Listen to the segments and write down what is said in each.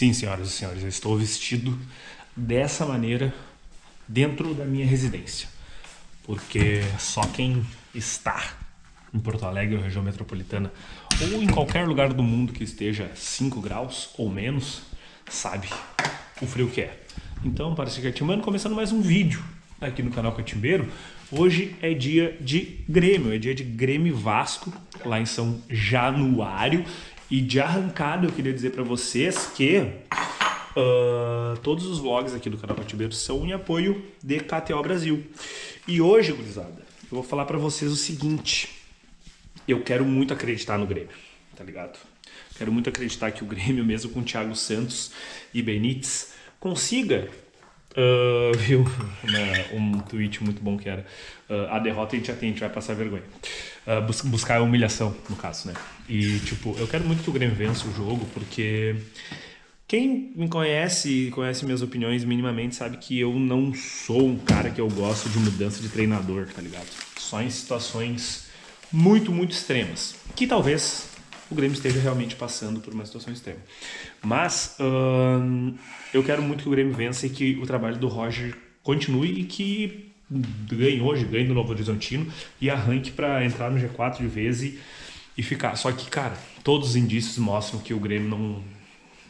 Sim, senhoras e senhores, eu estou vestido dessa maneira dentro da minha residência, porque só quem está em Porto Alegre, ou região metropolitana, ou em qualquer lugar do mundo que esteja 5 graus ou menos, sabe o frio que é. Então, para ser catimano, começando mais um vídeo aqui no canal Catimbero. Hoje é dia de Grêmio, é dia de Grêmio Vasco, lá em São Januário. E de arrancada eu queria dizer para vocês que todos os vlogs aqui do canal Catimbero são em apoio de KTO Brasil. E hoje, gurizada, eu vou falar para vocês o seguinte: eu quero muito acreditar no Grêmio, tá ligado? Quero muito acreditar que o Grêmio, mesmo com Thiago Santos e Benítez, consiga. Viu um tweet muito bom que era a derrota a gente vai passar vergonha, buscar a humilhação, no caso, né? E tipo, eu quero muito que o Grêmio vença o jogo, porque quem me conhece e conhece minhas opiniões minimamente sabe que eu não sou um cara que eu gosto de mudança de treinador, tá ligado? Só em situações muito, muito extremas, que talvez o Grêmio esteja realmente passando por uma situação extrema. Mas eu quero muito que o Grêmio vença e que o trabalho do Roger continue e que ganhe hoje, ganhe do Novorizontino e arranque para entrar no G4 de vez e ficar. Só que, cara, todos os indícios mostram que o Grêmio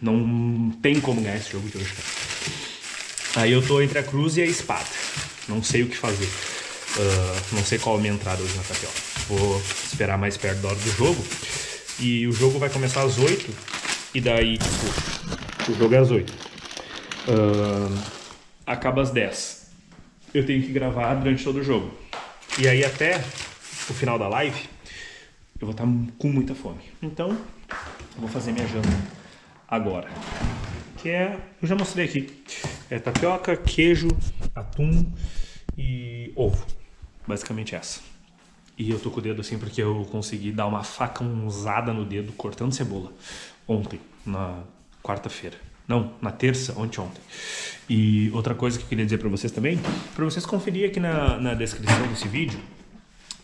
não tem como ganhar esse jogo de hoje, cara. Aí eu tô entre a cruz e a espada. Não sei o que fazer. Não sei qual é a minha entrada hoje na KTO. Vou esperar mais perto da hora do jogo. E o jogo vai começar às 8, e daí, tipo, o jogo é às 8. Acaba às 10. Eu tenho que gravar durante todo o jogo. E aí até o final da live, eu vou estar com muita fome. Então, eu vou fazer minha janta agora. Que é, eu já mostrei aqui. É tapioca, queijo, atum e ovo. Basicamente essa. E eu tô com o dedo assim porque eu consegui dar uma facãozada no dedo cortando cebola ontem, na quarta-feira. Não, na terça, ontem. E outra coisa que eu queria dizer pra vocês também, pra vocês conferir aqui na descrição desse vídeo,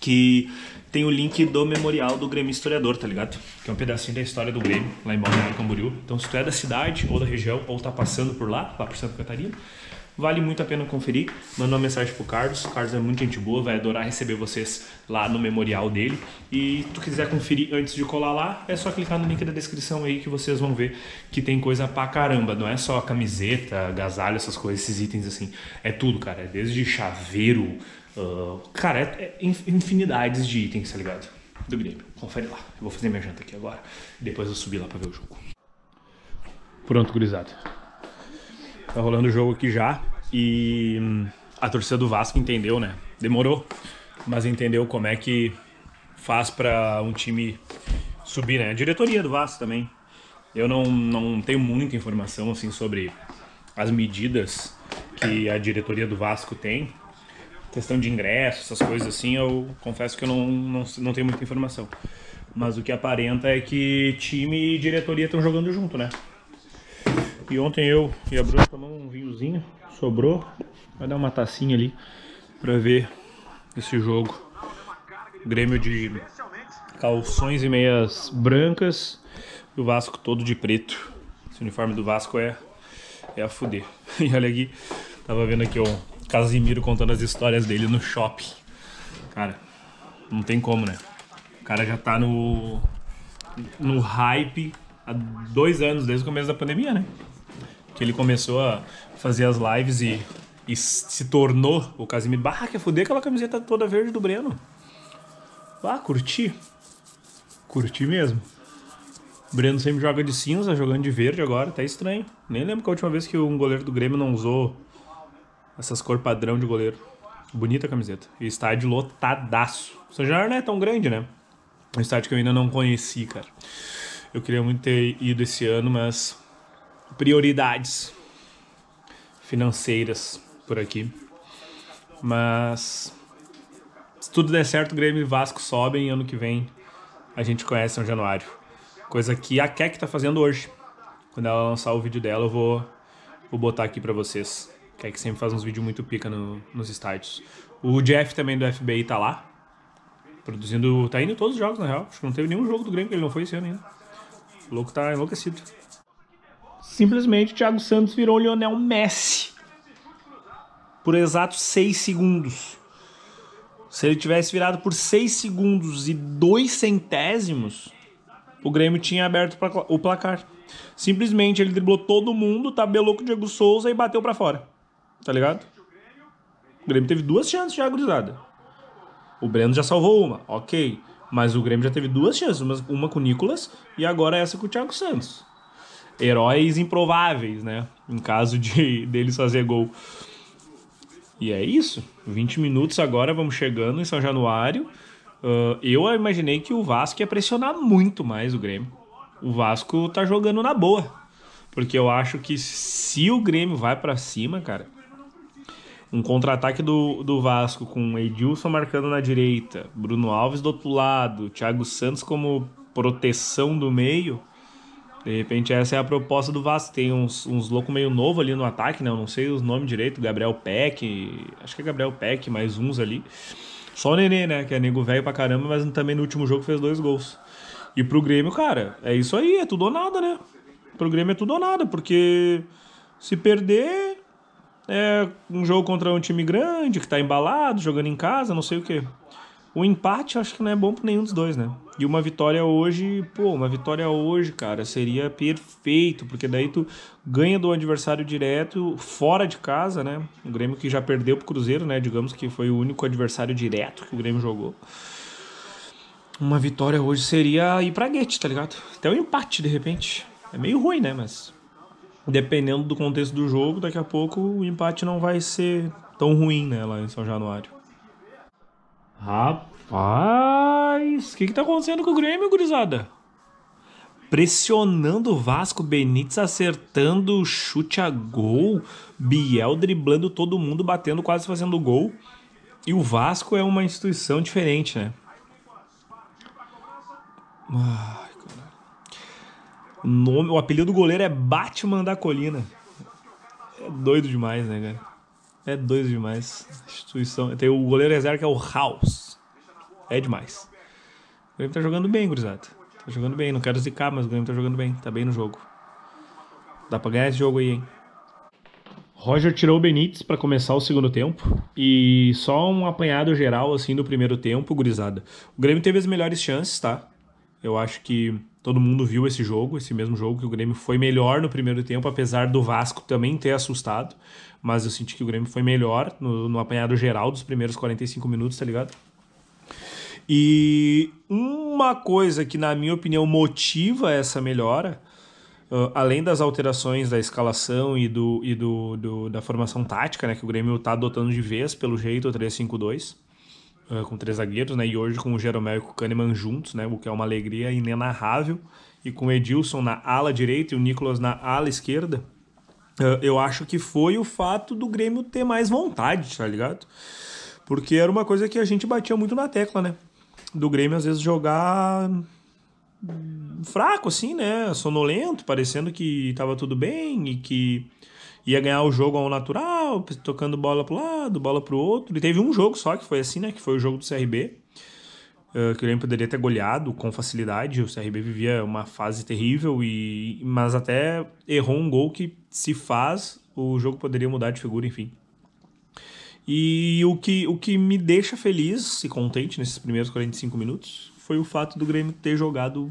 que tem o link do memorial do Grêmio Historiador, tá ligado? Que é um pedacinho da história do Grêmio, lá em Balneário Camboriú. Então se tu é da cidade ou da região, ou tá passando por lá por Santa Catarina, vale muito a pena conferir. Manda uma mensagem pro Carlos. O Carlos é muito gente boa, vai adorar receber vocês lá no memorial dele. E se tu quiser conferir antes de colar lá, é só clicar no link da descrição aí que vocês vão ver que tem coisa pra caramba. Não é só camiseta, agasalho, essas coisas, esses itens assim. É tudo, cara. É desde chaveiro, cara, é infinidades de itens, tá ligado? Do Grêmio. Confere lá. Eu vou fazer minha janta aqui agora. Depois eu subir lá pra ver o jogo. Pronto, gurizada. Tá rolando o jogo aqui já e a torcida do Vasco entendeu, né? Demorou, mas entendeu como é que faz pra um time subir, né? A diretoria do Vasco também. Eu não tenho muita informação assim sobre as medidas que a diretoria do Vasco tem. Questão de ingresso, essas coisas assim, eu confesso que eu não tenho muita informação. Mas o que aparenta é que time e diretoria estão jogando junto, né? E ontem eu e a Bruna tomamos um vinhozinho, sobrou, vai dar uma tacinha ali pra ver esse jogo. Grêmio de calções e meias brancas e o Vasco todo de preto. Esse uniforme do Vasco é a fuder. E olha aqui, tava vendo aqui o Casimiro contando as histórias dele no shopping. Cara, não tem como, né? O cara já tá no hype há 2 anos, desde o começo da pandemia, né? Que ele começou a fazer as lives e se tornou o Casimiro. Bah, quer foder aquela camiseta toda verde do Breno. Bah, curti. Curti mesmo. O Breno sempre joga de cinza, jogando de verde agora, tá estranho. Nem lembro que a última vez que um goleiro do Grêmio não usou essas cores padrão de goleiro. Bonita a camiseta. E estádio lotadaço. O São Januário não é tão grande, né? Um estádio que eu ainda não conheci, cara. Eu queria muito ter ido esse ano, mas prioridades financeiras por aqui. Mas se tudo der certo, Grêmio e Vasco sobem. Ano que vem a gente conhece São Januário. Coisa que a Kek tá fazendo hoje. Quando ela lançar o vídeo dela, eu vou botar aqui pra vocês. A Kek sempre faz uns vídeos muito pica nos estádios. O Jeff também do FBI tá lá. Produzindo, tá indo em todos os jogos, na real. Acho que não teve nenhum jogo do Grêmio que ele não foi esse ano ainda. O louco tá enlouquecido. Simplesmente Thiago Santos virou Lionel Messi por exatos 6 segundos. Se ele tivesse virado por 6 segundos e 2 centésimos, o Grêmio tinha aberto o placar. Simplesmente ele driblou todo mundo, tabelou com o Diego Souza e bateu pra fora. Tá ligado? O Grêmio teve 2 chances já, gurizada. O Breno já salvou uma, ok. Mas o Grêmio já teve 2 chances, uma com o Nicolas e agora essa com o Thiago Santos. Heróis improváveis, né? Em caso deles fazer gol. E é isso. 20 minutos agora, vamos chegando em São Januário. Eu imaginei que o Vasco ia pressionar muito mais o Grêmio. O Vasco tá jogando na boa. Porque eu acho que se o Grêmio vai pra cima, cara... Um contra-ataque do Vasco com Edilson marcando na direita, Bruno Alves do outro lado, Thiago Santos como proteção do meio. De repente essa é a proposta do Vasco. Tem uns loucos meio novo ali no ataque, né? Eu não sei os nomes direito, Gabriel Peck, acho que é Gabriel Peck, mais uns ali. Só o Nenê, né? Que é nego velho pra caramba, mas também no último jogo fez 2 gols. E pro Grêmio, cara, é isso aí, é tudo ou nada, né? Pro Grêmio é tudo ou nada, porque se perder... É um jogo contra um time grande, que tá embalado, jogando em casa, não sei o quê. O empate acho que não é bom pra nenhum dos dois, né? E uma vitória hoje, pô, uma vitória hoje, cara, seria perfeito, porque daí tu ganha do adversário direto, fora de casa, né? O Grêmio que já perdeu pro Cruzeiro, né? Digamos que foi o único adversário direto que o Grêmio jogou. Uma vitória hoje seria ir pra Guete, tá ligado? Até um empate, de repente. É meio ruim, né? Mas... dependendo do contexto do jogo, daqui a pouco o empate não vai ser tão ruim, né, lá em São Januário. Rapaz, o que tá acontecendo com o Grêmio, gurizada? Pressionando o Vasco, Benítez acertando o chute a gol, Biel driblando todo mundo, batendo, quase fazendo gol. E o Vasco é uma instituição diferente, né? O apelido do goleiro é Batman da colina. É doido demais, né, cara? É doido demais. Instituição. Tem o goleiro reserva que é o House. É demais. O Grêmio tá jogando bem, gurizada. Tá jogando bem. Não quero zicar, mas o Grêmio tá jogando bem. Tá bem no jogo. Dá pra ganhar esse jogo aí, hein? Roger tirou o Benítez pra começar o segundo tempo. E só um apanhado geral, assim, do primeiro tempo, gurizada. O Grêmio teve as melhores chances, tá? Eu acho que todo mundo viu esse jogo, esse mesmo jogo, que o Grêmio foi melhor no primeiro tempo, apesar do Vasco também ter assustado. Mas eu senti que o Grêmio foi melhor no apanhado geral dos primeiros 45 minutos, tá ligado? E uma coisa que, na minha opinião, motiva essa melhora, além das alterações da escalação e da formação tática, né, que o Grêmio tá adotando de vez, pelo jeito, o 3-5-2. Com 3 zagueiros, né? E hoje com o Jeromel e com o Kahneman juntos, né? O que é uma alegria inenarrável. E com o Edilson na ala direita e o Nicolas na ala esquerda. Eu acho que foi o fato do Grêmio ter mais vontade, tá ligado? Porque era uma coisa que a gente batia muito na tecla, né? Do Grêmio às vezes jogar fraco, assim, né? Sonolento, parecendo que tava tudo bem e que... ia ganhar o jogo ao natural, tocando bola pro lado, bola pro outro. E teve um jogo só que foi assim, né? Que foi o jogo do CRB. Que o Grêmio poderia ter goleado com facilidade. O CRB vivia uma fase terrível, mas até errou um gol que, se faz, o jogo poderia mudar de figura, enfim. E o que me deixa feliz e contente nesses primeiros 45 minutos foi o fato do Grêmio ter jogado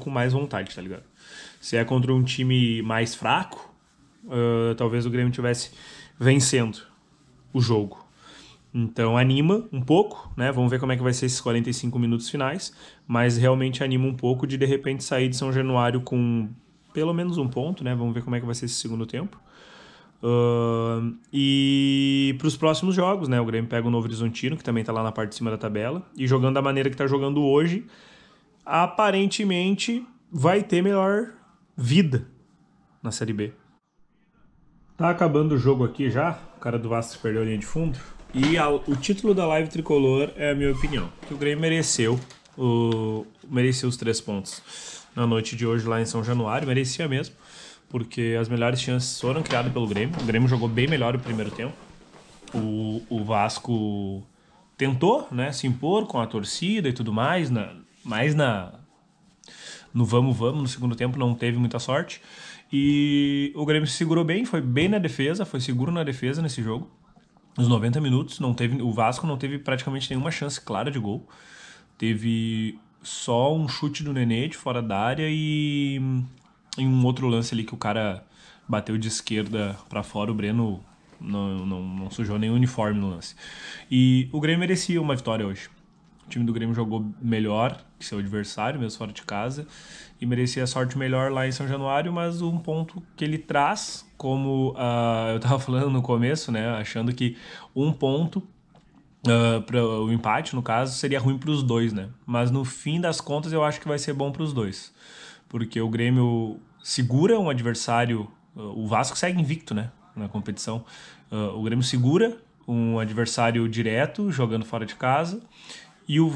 com mais vontade, tá ligado? Se é contra um time mais fraco, talvez o Grêmio tivesse vencendo o jogo. Então anima um pouco, né? Vamos ver como é que vai ser esses 45 minutos finais, mas realmente anima um pouco de repente sair de São Januário com pelo menos um ponto, né? Vamos ver como é que vai ser esse segundo tempo. E para os próximos jogos, né? O Grêmio pega o Novorizontino, que também tá lá na parte de cima da tabela, e jogando da maneira que tá jogando hoje, aparentemente vai ter melhor vida na Série B. Tá acabando o jogo aqui já, o cara do Vasco perdeu a linha de fundo. E o título da Live Tricolor é a minha opinião, que o Grêmio mereceu os 3 pontos na noite de hoje lá em São Januário, merecia mesmo, porque as melhores chances foram criadas pelo Grêmio. O Grêmio jogou bem melhor o primeiro tempo, o Vasco tentou, né, se impor com a torcida e tudo mais, mas no vamos no segundo tempo não teve muita sorte. E o Grêmio se segurou bem, foi bem na defesa, foi seguro na defesa nesse jogo. Nos 90 minutos, não teve, o Vasco não teve praticamente nenhuma chance clara de gol. Teve só um chute do Nenê de fora da área e um outro lance ali que o cara bateu de esquerda para fora, o Breno não sujou nenhum uniforme no lance. E o Grêmio merecia uma vitória hoje. O time do Grêmio jogou melhor que seu adversário, mesmo fora de casa, e merecia a sorte melhor lá em São Januário, mas um ponto que ele traz, como eu estava falando no começo, né, achando que um ponto, para o empate, no caso, seria ruim para os dois, né? Mas no fim das contas eu acho que vai ser bom para os dois, porque o Grêmio segura um adversário, o Vasco segue invicto, né, na competição, o Grêmio segura um adversário direto, jogando fora de casa. E o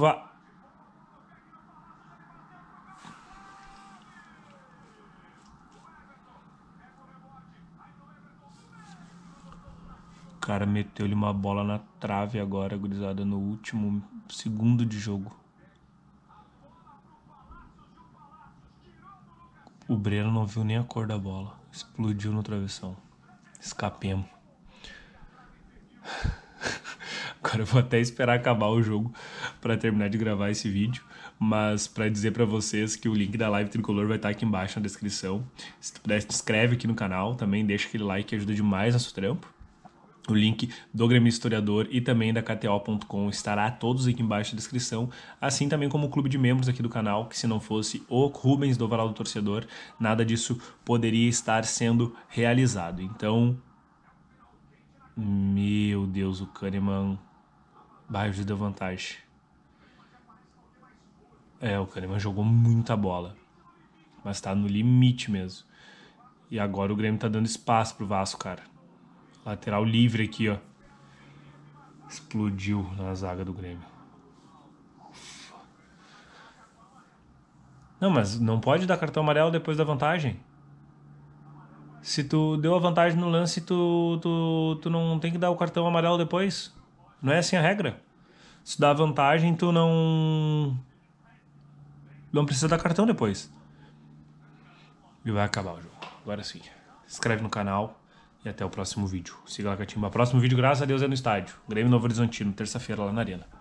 cara meteu-lhe uma bola na trave agora, gurizada, no último segundo de jogo. O Breno não viu nem a cor da bola. Explodiu no travessão. Escapemos. Agora eu vou até esperar acabar o jogo para terminar de gravar esse vídeo, mas para dizer para vocês que o link da Live Tricolor vai estar aqui embaixo na descrição. Se tu puder, se inscreve aqui no canal, também deixa aquele like que ajuda demais nosso trampo. O link do Grêmio Historiador e também da KTO.com estará todos aqui embaixo na descrição, assim também como o clube de membros aqui do canal, que se não fosse o Rubens do Varal do Torcedor, nada disso poderia estar sendo realizado. Então, meu Deus, o Kahneman... Bah, já deu vantagem. É, o Kahneman jogou muita bola, mas tá no limite mesmo. E agora o Grêmio tá dando espaço pro Vasco, cara. Lateral livre aqui, ó. Explodiu na zaga do Grêmio. Ufa. Não, mas não pode dar cartão amarelo depois da vantagem. Se tu deu a vantagem no lance, tu não tem que dar o cartão amarelo depois. Não é assim a regra. Se dá vantagem, tu não precisa dar cartão depois. E vai acabar o jogo. Agora sim. Se inscreve no canal e até o próximo vídeo. Siga lá, Catimba. Próximo vídeo, graças a Deus, é no estádio. Grêmio Novorizontino, terça-feira lá na Arena.